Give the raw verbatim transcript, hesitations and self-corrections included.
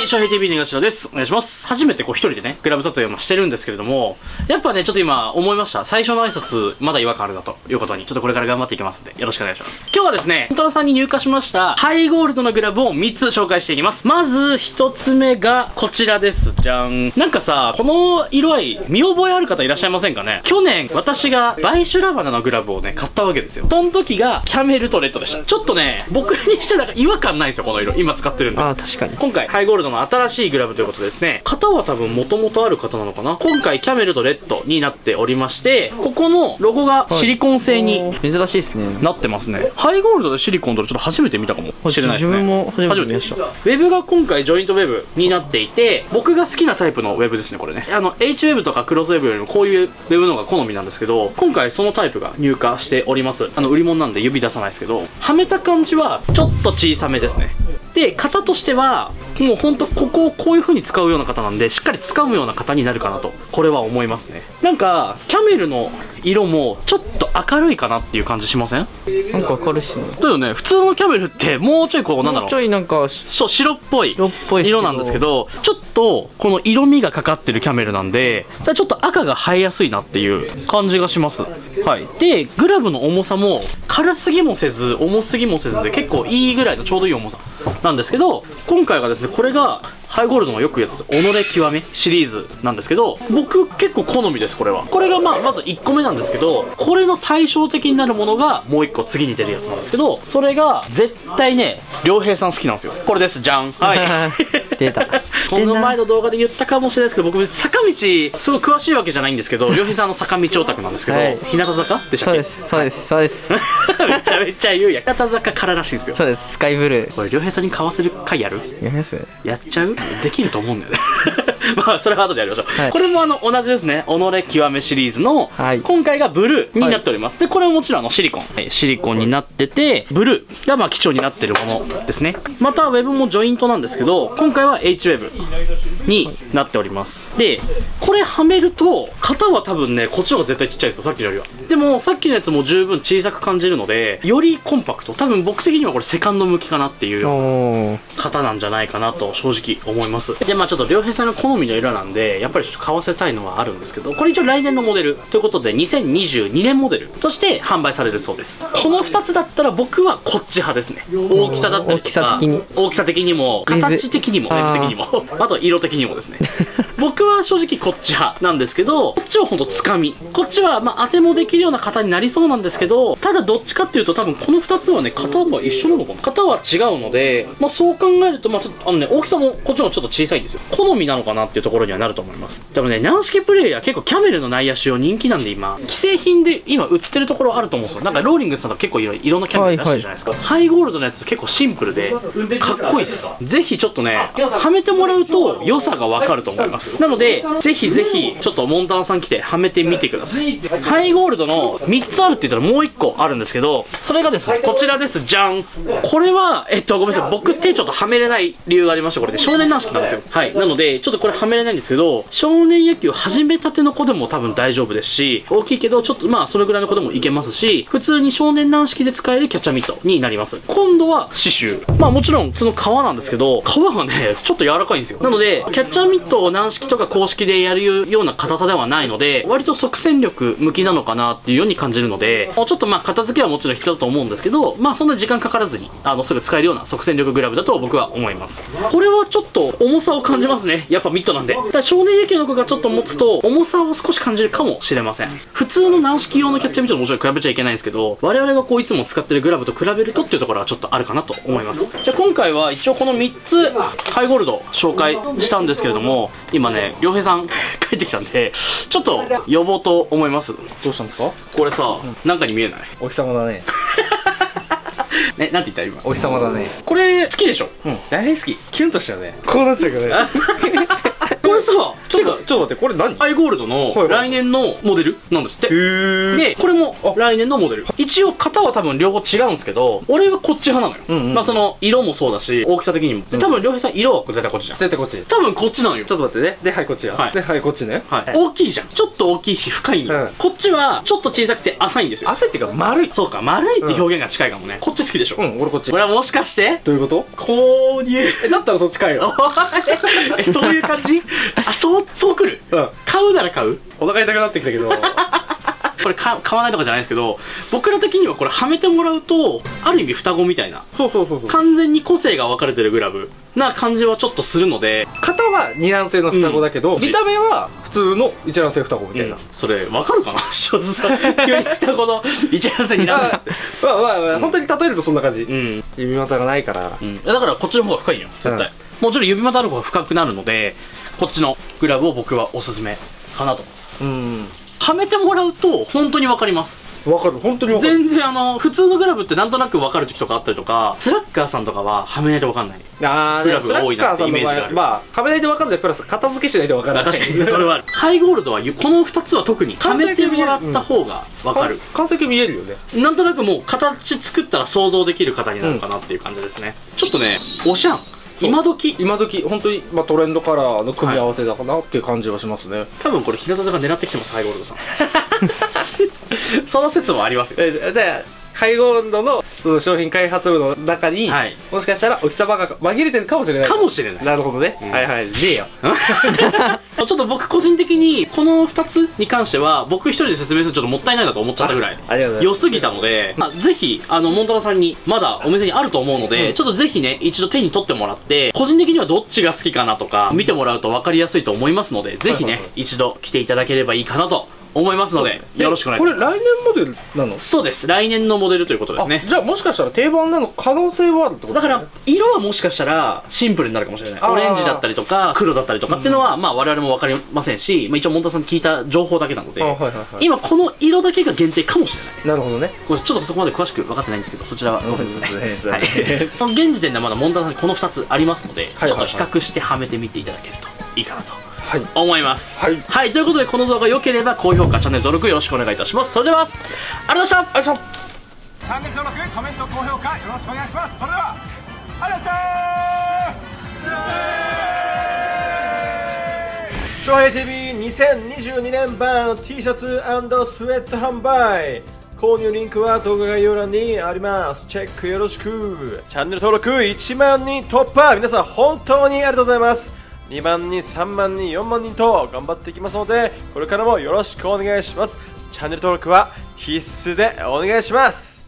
はい、翔平 ティーブイ の東野です。お願いします。初めてこう一人でね、クラブ撮影をしてるんですけれども、やっぱね、ちょっと今思いました。最初の挨拶、まだ違和感あるなということに、ちょっとこれから頑張っていきますんで、よろしくお願いします。今日はですね、本田さんに入荷しました、ハイゴールドのグラブをみっつ紹介していきます。まず、ひとつめがこちらです。じゃん。なんかさ、この色合い、見覚えある方いらっしゃいませんかね？去年、私がバイシュラバナのグラブをね、買ったわけですよ。その時が、キャメルとレッドでした。ちょっとね、僕にしてなんか違和感ないんですよ、この色。今使ってるんで。ああ、確かに。今回、ハイゴールドの新しいグラブということですね。型は多分元々ある型なのかな。今回キャメルとレッドになっておりまして、ここのロゴがシリコン製に、はい、珍しいですね。なってますね。ハイゴールドでシリコンとちょっと初めて見たかもしれないですね。自分も初めて見ました。ウェブが今回ジョイントウェブになっていて、僕が好きなタイプのウェブですね、これね。あの H ウェブとかクロスウェブよりもこういうウェブの方が好みなんですけど、今回そのタイプが入荷しております。あの売り物なんで指出さないですけど、はめた感じはちょっと小さめですね。で、型としてはもうほんとここをこういう風に使うような型なんで、しっかり掴むような型になるかなと、これは思いますね。なんかキャメルの色もちょっと明るいかなっていう感じしません？なんか明るいしね。だよね。普通のキャメルってもうちょいこう、なんだろう、もうちょいなんかそう白っぽい色なんですけど、ちょっとこの色味がかかってるキャメルなんで、ちょっと赤が生えやすいなっていう感じがします。はい。で、グラブの重さも軽すぎもせず重すぎもせずで、結構いいぐらいのちょうどいい重さなんですけど、今回がですね、これがハイゴールドのよく言うやつ、己極めシリーズなんですけど、僕結構好みです、これは。これがまあまずいっこめなんですけど、これの対照的になるものがもういっこ次に出るやつなんですけど、それが絶対ね、良平さん好きなんですよ。これです、じゃん。はい。出た。この前の動画で言ったかもしれないですけど、僕別に坂道すごい詳しいわけじゃないんですけど、良平さんの坂道オタクなんですけど、はい、日向坂でしたっけ？そうです、そうです、そうです。めちゃめちゃ言うやん。日向坂かららしいんですよ。そうです、スカイブルー。これ、良平さんに買わせる回やる？やります？やっちゃう？できると思うんだよね。まあそれは後でやりましょう、はい、これもあの同じですね、己極めシリーズの、はい、今回がブルーになっております、はい、でこれはもちろんあのシリコン、はい、シリコンになってて、ブルーがまあ基調になってるものですね。またウェブもジョイントなんですけど、今回は H ウェブになっております。でこれはめると型は多分ね、こっちの方が絶対ちっちゃいですよ、さっきのよりは。でもさっきのやつも十分小さく感じるので、よりコンパクト、多分僕的にはこれセカンド向きかなっていうような型なんじゃないかなと正直思います。でまあちょっと良平さんの好みの色なんで、やっぱりちょっと買わせたいのはあるんですけど、これ一応来年のモデルということでにせんにじゅうにねんモデルとして販売されるそうです。このふたつだったら僕はこっち派ですね。大きさだったりとか、大き, 大きさ的にも形的にもウェブ的にもあと色的にもですね僕は正直こっち派なんですけど、こっちはほんとつかみ、こっちはまあ当てもできるような型になりそうなんですけど、ただどっちかっていうと多分このふたつはね、型は一緒なのかな、型は違うので、まあ、そう考えると、まあちょっとあのね、大きさもこっちもちょっと小さいんですよ。好みなのかなっていうところにはなると思います。でもね、軟式プレイヤー結構キャメルの内野手用人気なんで、今既製品で今売ってるところあると思うんですよ。なんかローリングさんとか結構いろいろなキャメル出してるじゃないですか、はいはい、ハイゴールドのやつ結構シンプルでかっこいいです。ぜひちょっとね、はめてもらうと良さが分かると思います。なのでぜひぜひちょっとモンタナさん来てはめてみてください。ハイゴールドのみっつあるって言ったらもういっこあるんですけど、それがですね、こちらです。じゃん。これはえっとごめんなさい、僕手ちょっとはめれない理由がありまして、これで少年軟式なんですよ。はい。なのでちょっとこれはめれないんですけど、少年野球始めたての子でも多分大丈夫ですし、大きいけどちょっとまあそれぐらいの子でもいけますし、普通に少年軟式で使えるキャッチャーミットになります。今度は刺繍、まあもちろん普通の皮なんですけど、皮がねちょっと柔らかいんですよ。なのでキャッチャーミットを軟式とか公式でやるような硬さではないので、割と即戦力向きなのかなっていうように感じるので、ちょっとまあ片付けはもちろん必要だと思うんですけど、まあそんな時間かからずにあのすぐ使えるような即戦力グラブだと僕は思います。これはちょっと重さを感じますね、やっぱミットなんで。ただ少年野球の子がちょっと持つと重さを少し感じるかもしれません。普通の軟式用のキャッチャーミットともちろん比べちゃいけないんですけど、我々がこういつも使ってるグラブと比べるとっていうところはちょっとあるかなと思います。じゃあ今回は一応このみっつハイゴールド紹介したんですけれども、今ね良平さん帰ってきたんでちょっと呼ぼうと思います。どうしたんですか？これさ、なんかに見えない？お日様だねえ、なんて言ったら今？お日様だね。これ好きでしょ？うん、大好き。キュンとしたよね。こうなっちゃうからね。これさ、ちょっと待って、これ何？アイゴールドの来年のモデルなんですって。でこれも来年のモデル、一応型は多分両方違うんですけど、俺はこっち派なのよ。まあその色もそうだし大きさ的にも。で多分良平さん色は絶対こっちじゃん。絶対こっち、多分こっちなのよ。ちょっと待ってね。ではいこっちや、ではいこっちね。大きいじゃん、ちょっと大きいし深い。こっちはちょっと小さくて浅いんですよ。浅いっていうか丸い。そうか、丸いって表現が近いかもね。こっち好きでしょ。うん、俺こっち。これはもしかしてどういうこと？購入だったらそっち買えよ。え、そういう感じ？あ、そうそうくる。うん、買うなら買う。お腹痛くなってきたけど。これ買わないとかじゃないですけど、僕ら的にはこれはめてもらうとある意味双子みたいな、完全に個性が分かれてるグラブな感じはちょっとするので、型は二卵性の双子だけど、うん、見た目は普通の一卵性双子みたいな、うん、それ分かるかな。急に双子の一卵性になるんです。まあまあ、まあ、本当に例えるとそんな感じ、うん、指股がないから、うん、だからこっちの方が深いんよ絶対、うん、もちろん指股の方が深くなるので、こっちのグラブを僕はおすすめかなと。うん、はめてもらうと本当に分かります。分かる、本当に分かる。全然あの普通のグラブってなんとなく分かる時とかあったりとか、スラッガーさんとかははめないと分かんないグラブが多いなってイメージがある。まあはめないと分かんないプラス片付けしないと分からない。確かにそれはある。ハイゴールドはこのふたつは特にはめてもらった方が分かる。完成形見えるよね。なんとなくもう形作ったら想像できる型になるかなっていう感じですね。ちょっとねおしゃん、今時今時本当にまあトレンドカラーの組み合わせだかなっていう感じはしますね。多分これ日向坂狙ってきてますハイゴールドさん。その説もありますよ。えでハイゴールドのその商品開発部の中に、はい、もしかしたらお日様が紛れてるかもしれない。かもしれない。なるほどね。うん、はいはい。ねえよ。ちょっと僕個人的にこのふたつに関しては僕一人で説明するのちょっともったいないなと思っちゃったぐらい良すぎたので、まあ、ぜひあのモンタロさんにまだお店にあると思うので、うん、ちょっとぜひね一度手に取ってもらって、個人的にはどっちが好きかなとか見てもらうと分かりやすいと思いますので、ぜひね一度来ていただければいいかなと思いますので、よろしくお願いします。これ来年モデルなの？そうです、来年のモデルということですね。じゃあもしかしたら定番なの可能性はあるってことだから、色はもしかしたらシンプルになるかもしれない。オレンジだったりとか黒だったりとかっていうのはまあ我々も分かりませんし、一応モンタさん聞いた情報だけなので、今この色だけが限定かもしれない。なるほどね。ちょっとそこまで詳しく分かってないんですけど、そちらはごめんなさい。現時点ではまだモンタさんこのふたつありますので、ちょっと比較してはめてみていただけるといいかなと思います。はい、はい、ということでこの動画良ければ高評価、チャンネル登録よろしくお願いいたします。それではありがとうございました。チャンネル登録、コメント、高評価よろしくお願いします。それではありがとうございました。翔平 ティーブイ にせんにじゅうにねん版 T シャツ&スウェット販売。購入リンクは動画概要欄にあります。チェックよろしく。チャンネル登録いちまんにん突破。皆さん本当にありがとうございます。にまんにん、さんまんにん、よんまんにんと頑張っていきますので、これからもよろしくお願いします。チャンネル登録は必須でお願いします。